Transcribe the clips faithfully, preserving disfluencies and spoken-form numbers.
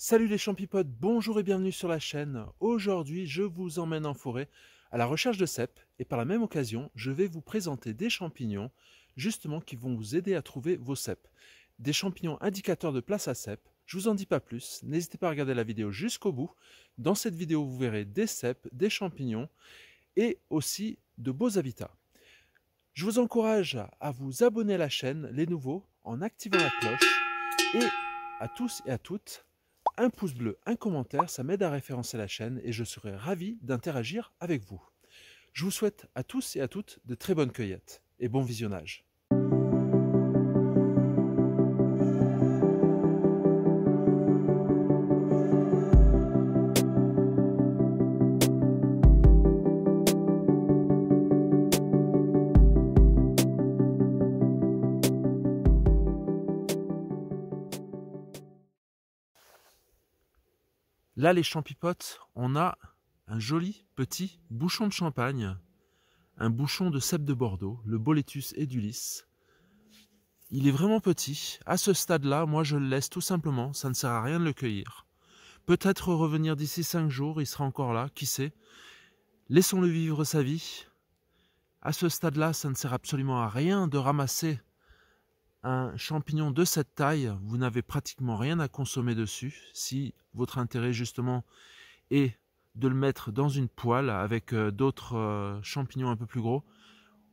Salut les champipotes, bonjour et bienvenue sur la chaîne. Aujourd'hui, je vous emmène en forêt à la recherche de cèpes et par la même occasion, je vais vous présenter des champignons justement qui vont vous aider à trouver vos cèpes. Des champignons indicateurs de place à cèpes. Je vous en dis pas plus, n'hésitez pas à regarder la vidéo jusqu'au bout. Dans cette vidéo, vous verrez des cèpes, des champignons et aussi de beaux habitats. Je vous encourage à vous abonner à la chaîne Les Nouveaux en activant la cloche et à tous et à toutes un pouce bleu, un commentaire, ça m'aide à référencer la chaîne et je serai ravi d'interagir avec vous. Je vous souhaite à tous et à toutes de très bonnes cueillettes et bon visionnage. Là, les champipotes, on a un joli petit bouchon de champagne, un bouchon de cèpe de Bordeaux, le boletus edulis. Il est vraiment petit. À ce stade-là, moi, je le laisse tout simplement. Ça ne sert à rien de le cueillir. Peut-être revenir d'ici cinq jours, il sera encore là, qui sait. Laissons-le vivre sa vie. À ce stade-là, ça ne sert absolument à rien de ramasser un champignon de cette taille, vous n'avez pratiquement rien à consommer dessus. Si votre intérêt justement est de le mettre dans une poêle avec d'autres champignons un peu plus gros,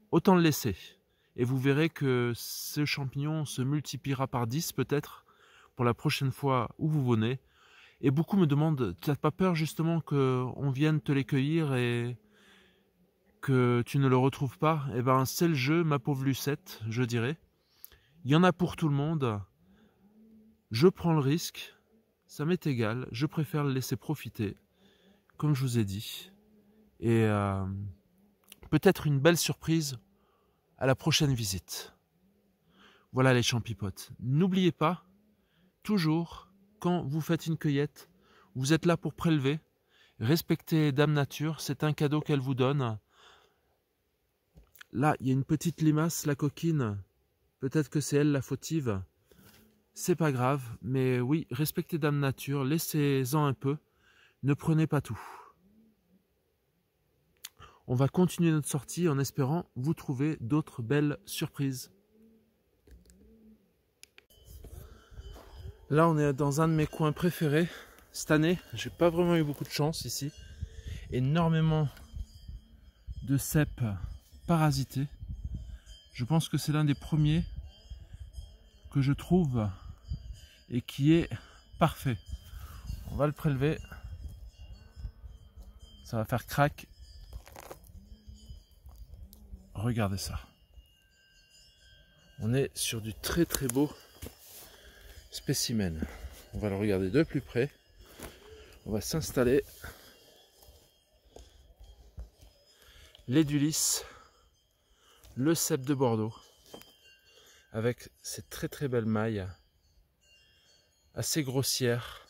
autant le laisser. Et vous verrez que ce champignon se multipliera par dix peut-être pour la prochaine fois où vous venez. Et beaucoup me demandent, tu n'as pas peur justement qu'on vienne te les cueillir et que tu ne le retrouves pas? Eh bien c'est le jeu, ma pauvre Lucette, je dirais. Il y en a pour tout le monde, je prends le risque, ça m'est égal, je préfère le laisser profiter, comme je vous ai dit. Et euh, peut-être une belle surprise à la prochaine visite. Voilà les champipotes. N'oubliez pas, toujours, quand vous faites une cueillette, vous êtes là pour prélever, respectez Dame Nature, c'est un cadeau qu'elle vous donne. Là, il y a une petite limace, la coquine. Peut-être que c'est elle la fautive, c'est pas grave, mais oui, respectez Dame Nature, laissez-en un peu, ne prenez pas tout. On va continuer notre sortie en espérant vous trouver d'autres belles surprises. Là, on est dans un de mes coins préférés. Cette année, j'ai pas vraiment eu beaucoup de chance ici. Énormément de cèpes parasités. Je pense que c'est l'un des premiers que je trouve et qui est parfait. On va le prélever. Ça va faire crack. Regardez ça. On est sur du très très beau spécimen. On va le regarder de plus près. On va s'installer. L'édulis. Le cèpe de Bordeaux, avec ses très très belles mailles, assez grossières,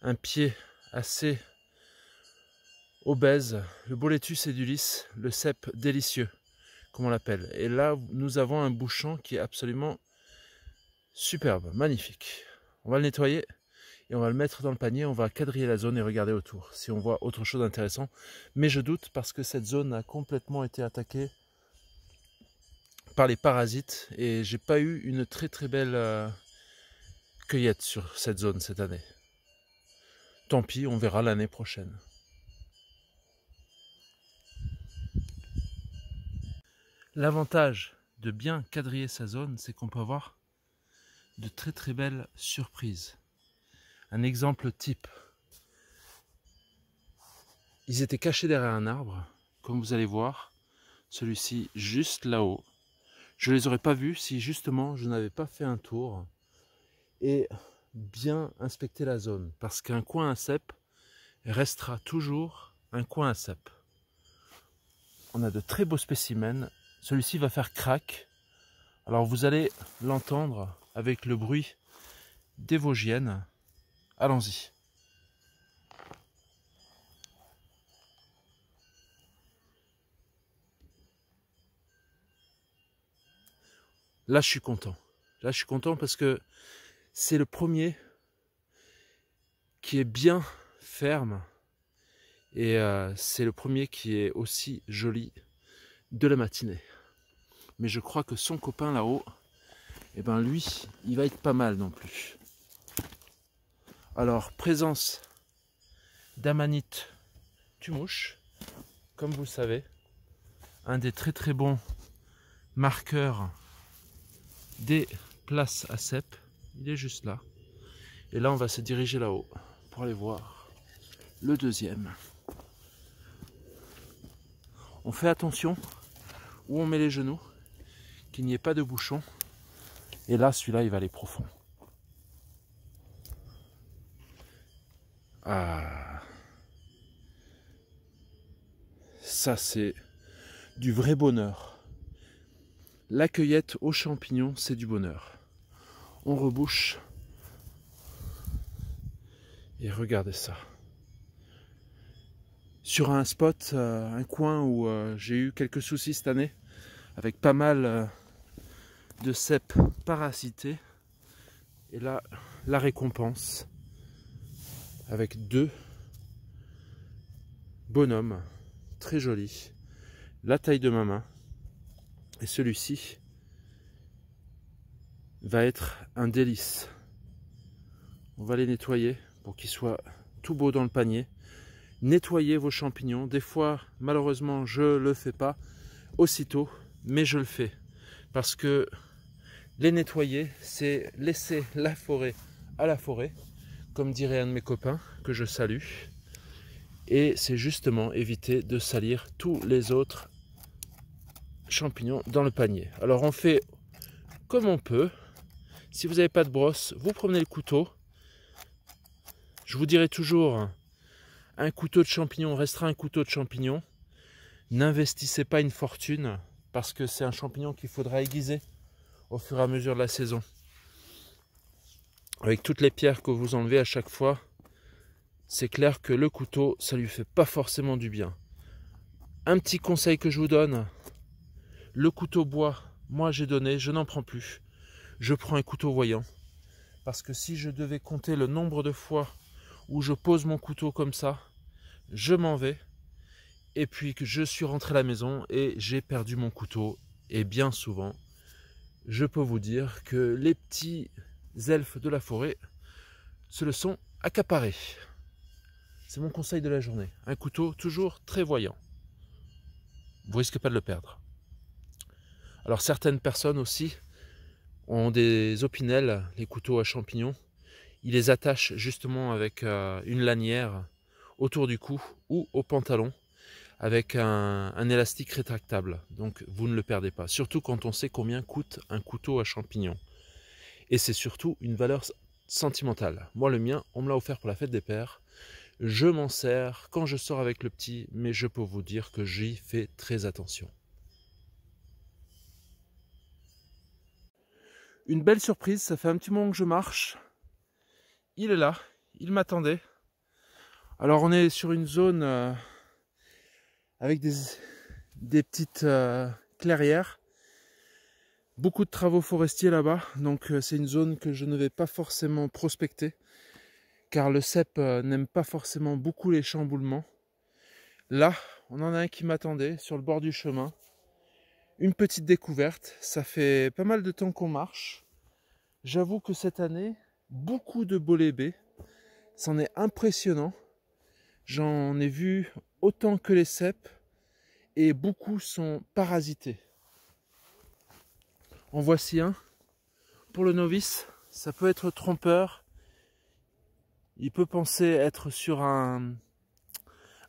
un pied assez obèse, le boletus edulis, le cèpe délicieux, comme on l'appelle. Et là, nous avons un bouchon qui est absolument superbe, magnifique. On va le nettoyer et on va le mettre dans le panier, on va quadriller la zone et regarder autour, si on voit autre chose d'intéressant. Mais je doute parce que cette zone a complètement été attaquée par les parasites et j'ai pas eu une très très belle euh, cueillette sur cette zone cette année. Tant pis, on verra l'année prochaine. L'avantage de bien quadriller sa zone, c'est qu'on peut avoir de très très belles surprises. Un exemple type, ils étaient cachés derrière un arbre, comme vous allez voir, celui-ci juste là-haut. Je ne les aurais pas vus si justement je n'avais pas fait un tour et bien inspecté la zone. Parce qu'un coin à cèpes restera toujours un coin à cèpes. On a de très beaux spécimens. Celui-ci va faire crack. Alors vous allez l'entendre avec le bruit des Vosgiennes. Allons-y. Là, je suis content. Là, je suis content parce que c'est le premier qui est bien ferme, et euh, c'est le premier qui est aussi joli de la matinée. Mais je crois que son copain là-haut, eh ben lui, il va être pas mal non plus. Alors, présence d'amanite tue-mouche, comme vous le savez, un des très très bons marqueurs des places à cèpe. Il est juste là. Et là, on va se diriger là-haut pour aller voir le deuxième. On fait attention où on met les genoux, qu'il n'y ait pas de bouchon. Et là, celui-là, il va aller profond. Ah, ça, c'est du vrai bonheur. La cueillette aux champignons, c'est du bonheur. On rebouche. Et regardez ça. Sur un spot, euh, un coin où euh, j'ai eu quelques soucis cette année, avec pas mal euh, de cèpes parasités. Et là, la récompense, avec deux bonhommes, très jolis, la taille de ma main. Et celui-ci va être un délice. On va les nettoyer pour qu'ils soient tout beaux dans le panier. Nettoyez vos champignons. Des fois, malheureusement, je ne le fais pas aussitôt, mais je le fais. Parce que les nettoyer, c'est laisser la forêt à la forêt, comme dirait un de mes copains que je salue. Et c'est justement éviter de salir tous les autres champignons dans le panier. Alors on fait comme on peut. Si vous n'avez pas de brosse, vous prenez le couteau. Je vous dirai toujours, un couteau de champignon restera un couteau de champignon. N'investissez pas une fortune, parce que c'est un champignon qu'il faudra aiguiser au fur et à mesure de la saison. Avec toutes les pierres que vous enlevez à chaque fois, c'est clair que le couteau, ça lui fait pas forcément du bien. Un petit conseil que je vous donne, le couteau bois, moi j'ai donné, je n'en prends plus. Je prends un couteau voyant, parce que si je devais compter le nombre de fois où je pose mon couteau comme ça, je m'en vais, et puis que je suis rentré à la maison et j'ai perdu mon couteau. Et bien souvent, je peux vous dire que les petits elfes de la forêt se le sont accaparés. C'est mon conseil de la journée. Un couteau toujours très voyant. Vous risquez pas de le perdre. Alors certaines personnes aussi ont des opinels, les couteaux à champignons. Ils les attachent justement avec euh, une lanière autour du cou ou au pantalon avec un, un élastique rétractable. Donc vous ne le perdez pas. Surtout quand on sait combien coûte un couteau à champignons. Et c'est surtout une valeur sentimentale. Moi, le mien, on me l'a offert pour la fête des pères. Je m'en sers quand je sors avec le petit, mais je peux vous dire que j'y fais très attention. Une belle surprise, ça fait un petit moment que je marche. Il est là, il m'attendait. Alors, on est sur une zone euh, avec des, des petites euh, clairières. Beaucoup de travaux forestiers là-bas, donc c'est une zone que je ne vais pas forcément prospecter, car le cèpe n'aime pas forcément beaucoup les chamboulements. Là, on en a un qui m'attendait sur le bord du chemin. Une petite découverte, ça fait pas mal de temps qu'on marche. J'avoue que cette année, beaucoup de bolets baies, c'en est impressionnant. J'en ai vu autant que les cèpes, et beaucoup sont parasités. En voici un, pour le novice, ça peut être trompeur, il peut penser être sur un,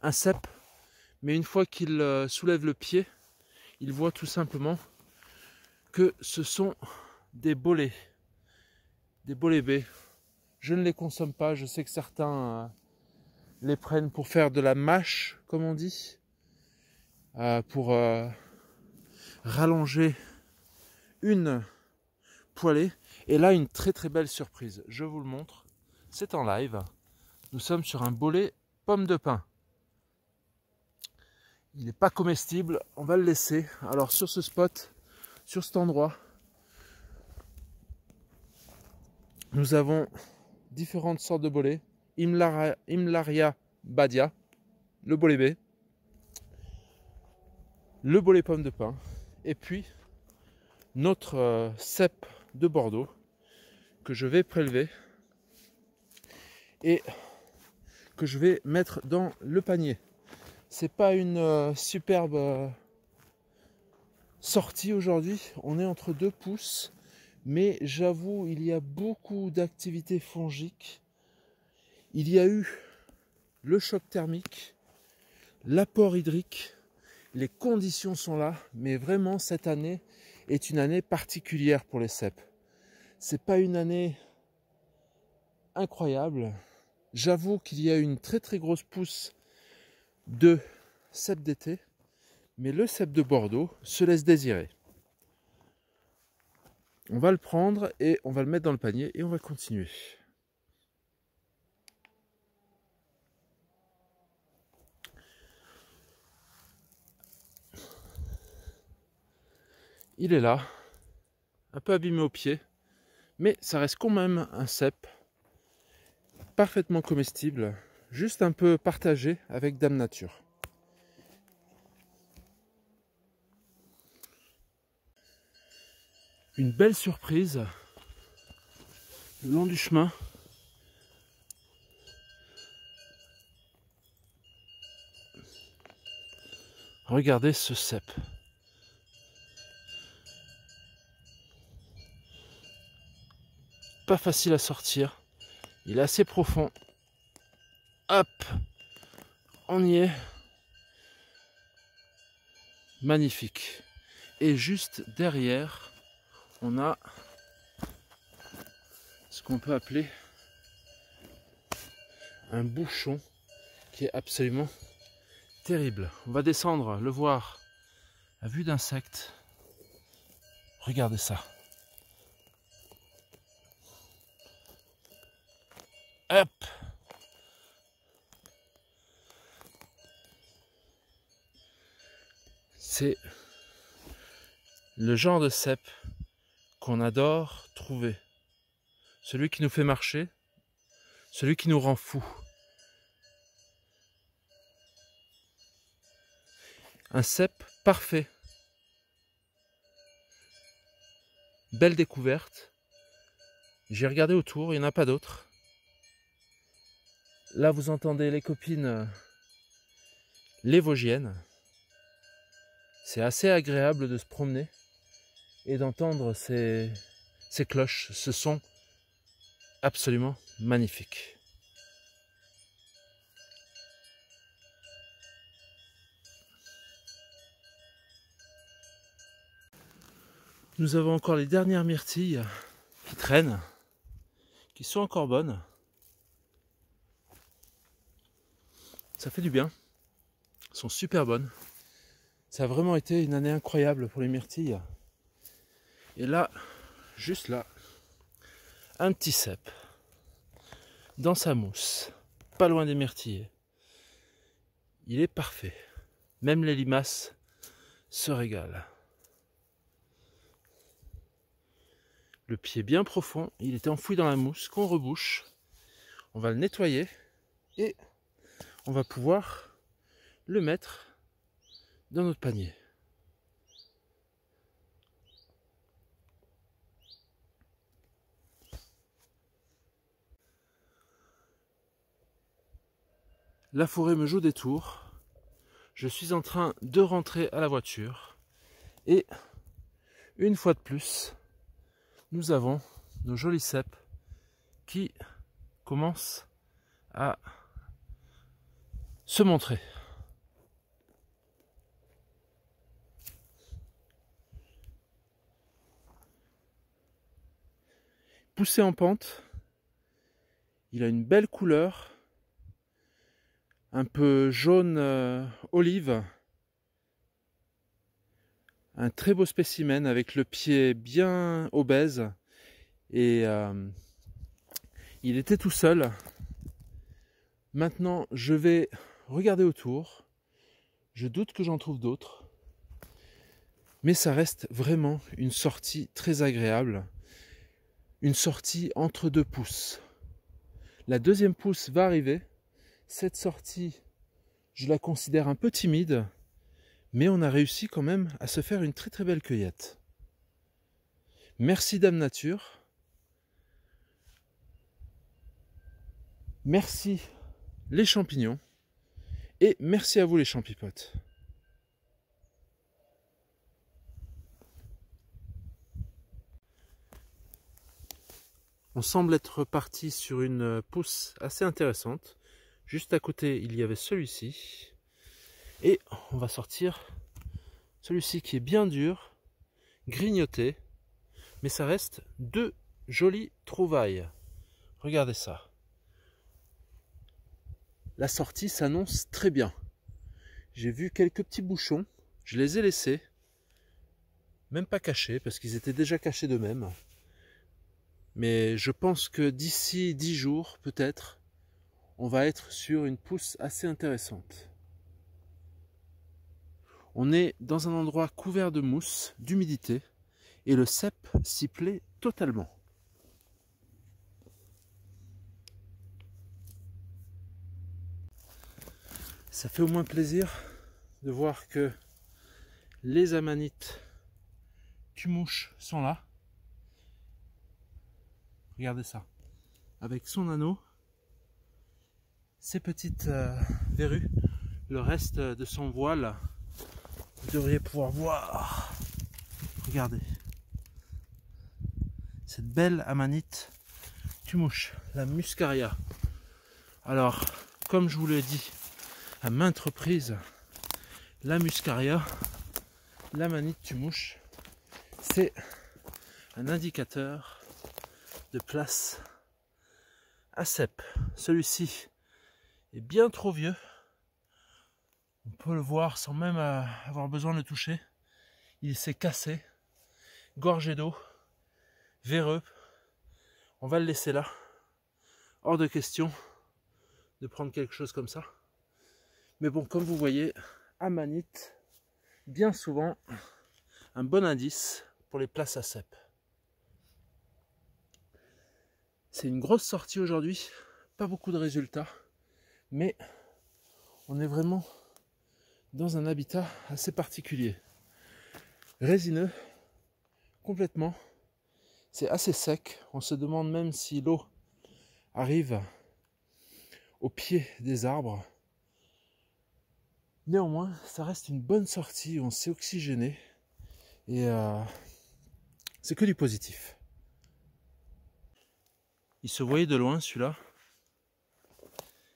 un cèpe, mais une fois qu'il soulève le pied, il voit tout simplement que ce sont des bolets, des bolets baies. Je ne les consomme pas, je sais que certains les prennent pour faire de la mâche, comme on dit, pour rallonger une poêlée. Et là, une très très belle surprise, je vous le montre, c'est en live. Nous sommes sur un bolet pomme de pin. Il n'est pas comestible, on va le laisser. Alors sur ce spot, sur cet endroit, nous avons différentes sortes de bolets, Imlara, Imlaria Badia, le bolet bé, le bolet pomme de pin, et puis notre euh, cèpe de Bordeaux que je vais prélever et que je vais mettre dans le panier. C'est pas une euh, superbe euh, sortie aujourd'hui, on est entre deux pousses, mais j'avoue il y a beaucoup d'activités fongiques. Il y a eu le choc thermique, l'apport hydrique, les conditions sont là, mais vraiment cette année est une année particulière pour les cèpes. C'est pas une année incroyable. J'avoue qu'il y a une très très grosse pousse de cèpes d'été, mais le cèpe de Bordeaux se laisse désirer. On va le prendre et on va le mettre dans le panier et on va continuer. Il est là, un peu abîmé au pied, mais ça reste quand même un cèpe parfaitement comestible, juste un peu partagé avec Dame Nature. Une belle surprise le long du chemin. Regardez ce cèpe. Pas facile à sortir, il est assez profond. Hop, on y est. Magnifique. Et juste derrière, on a ce qu'on peut appeler un bouchon qui est absolument terrible. On va descendre, le voir à vue d'insectes. Regardez ça. Hop. C'est le genre de cèpe qu'on adore trouver. Celui qui nous fait marcher, celui qui nous rend fou. Un cèpe parfait. Belle découverte. J'ai regardé autour, il n'y en a pas d'autres. Là, vous entendez les copines, les Vosgiennes. C'est assez agréable de se promener et d'entendre ces, ces cloches. Ce son absolument magnifique. Nous avons encore les dernières myrtilles qui traînent, qui sont encore bonnes. Ça fait du bien, elles sont super bonnes. Ça a vraiment été une année incroyable pour les myrtilles. Et là, juste là, un petit cèpe dans sa mousse, pas loin des myrtilles. Il est parfait, même les limaces se régalent. Le pied bien profond, il était enfoui dans la mousse qu'on rebouche. On va le nettoyer et on va pouvoir le mettre dans notre panier. La forêt me joue des tours. Je suis en train de rentrer à la voiture. Et une fois de plus, nous avons nos jolis cèpes qui commencent à se montrer. Poussé en pente, il a une belle couleur, un peu jaune euh, olive, un très beau spécimen avec le pied bien obèse, et euh, il était tout seul. Maintenant je vais regardez autour, je doute que j'en trouve d'autres, mais ça reste vraiment une sortie très agréable, une sortie entre deux pousses. La deuxième pousse va arriver. Cette sortie, je la considère un peu timide, mais on a réussi quand même à se faire une très très belle cueillette. Merci Dame Nature. Merci les champignons. Et merci à vous les champipotes. On semble être parti sur une pousse assez intéressante. Juste à côté, il y avait celui-ci. Et on va sortir celui-ci qui est bien dur, grignoté. Mais ça reste deux jolies trouvailles. Regardez ça. La sortie s'annonce très bien. J'ai vu quelques petits bouchons. Je les ai laissés. Même pas cachés, parce qu'ils étaient déjà cachés d'eux-mêmes. Mais je pense que d'ici dix jours, peut-être, on va être sur une pousse assez intéressante. On est dans un endroit couvert de mousse, d'humidité, et le cèpe s'y plaît totalement. Ça fait au moins plaisir de voir que les amanites tue-mouche sont là. Regardez ça, avec son anneau, ses petites euh, verrues, le reste de son voile, vous devriez pouvoir voir. Regardez, cette belle amanite tue-mouche, la muscaria. Alors, comme je vous l'ai dit à maintes reprises, la muscaria, l'amanite tue-mouche, c'est un indicateur de place à cèpe. Celui-ci est bien trop vieux, on peut le voir sans même avoir besoin de le toucher. Il s'est cassé, gorgé d'eau, véreux. On va le laisser là, hors de question de prendre quelque chose comme ça. Mais bon, comme vous voyez, amanite, bien souvent un bon indice pour les places à cèpe. C'est une grosse sortie aujourd'hui, pas beaucoup de résultats, mais on est vraiment dans un habitat assez particulier. Résineux, complètement, c'est assez sec, on se demande même si l'eau arrive au pied des arbres. Néanmoins, ça reste une bonne sortie, on s'est oxygéné et euh, c'est que du positif. Il se voyait de loin celui-là,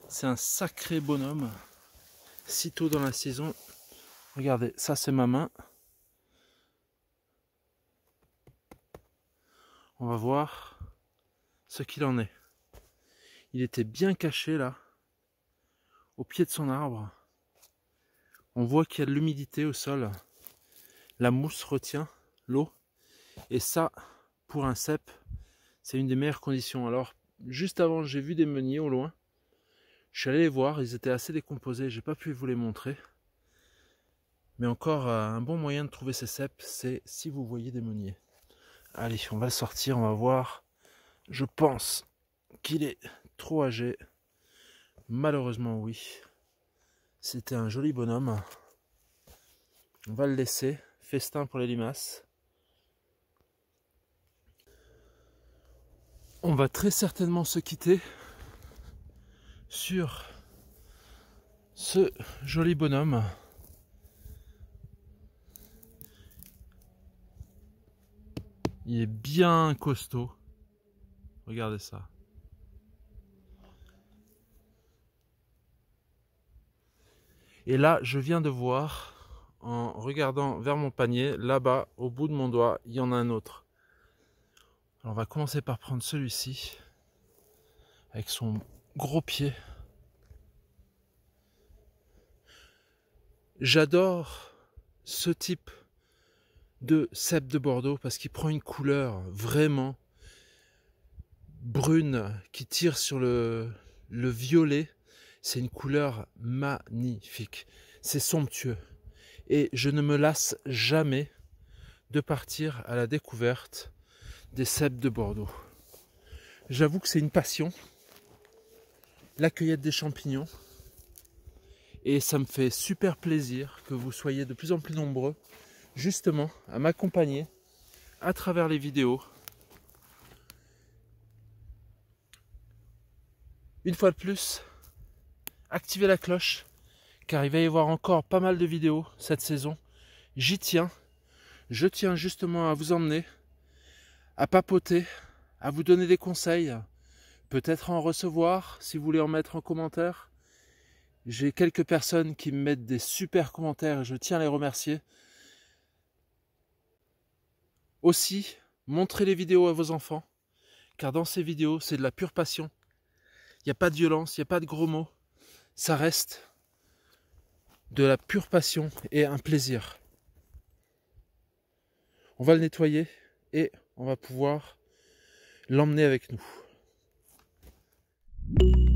c'est un sacré bonhomme, si tôt dans la saison. Regardez, ça c'est ma main. On va voir ce qu'il en est. Il était bien caché là, au pied de son arbre. On voit qu'il y a de l'humidité au sol, la mousse retient l'eau, et ça, pour un cèpe, c'est une des meilleures conditions. Alors, juste avant, j'ai vu des meuniers au loin. Je suis allé les voir, ils étaient assez décomposés, j'ai pas pu vous les montrer. Mais encore, un bon moyen de trouver ces cèpes, c'est si vous voyez des meuniers. Allez, on va sortir, on va voir. Je pense qu'il est trop âgé. Malheureusement, oui. C'était un joli bonhomme. On va le laisser. Festin pour les limaces. On va très certainement se quitter sur ce joli bonhomme. Il est bien costaud. Regardez ça. Et là, je viens de voir, en regardant vers mon panier, là-bas, au bout de mon doigt, il y en a un autre. Alors on va commencer par prendre celui-ci avec son gros pied. J'adore ce type de cèpe de Bordeaux parce qu'il prend une couleur vraiment brune qui tire sur le, le violet. C'est une couleur magnifique, c'est somptueux et je ne me lasse jamais de partir à la découverte des cèpes de Bordeaux. J'avoue que c'est une passion la cueillette des champignons. Et ça me fait super plaisir que vous soyez de plus en plus nombreux, justement, à m'accompagner à travers les vidéos. Une fois de plus, activez la cloche, car il va y avoir encore pas mal de vidéos cette saison. J'y tiens. Je tiens justement à vous emmener, à papoter, à vous donner des conseils, peut-être en recevoir, si vous voulez en mettre en commentaire. J'ai quelques personnes qui me mettent des super commentaires et je tiens à les remercier. Aussi, montrez les vidéos à vos enfants, car dans ces vidéos, c'est de la pure passion. Il n'y a pas de violence, il n'y a pas de gros mots. Ça reste de la pure passion et un plaisir. On va le nettoyer et on va pouvoir l'emmener avec nous.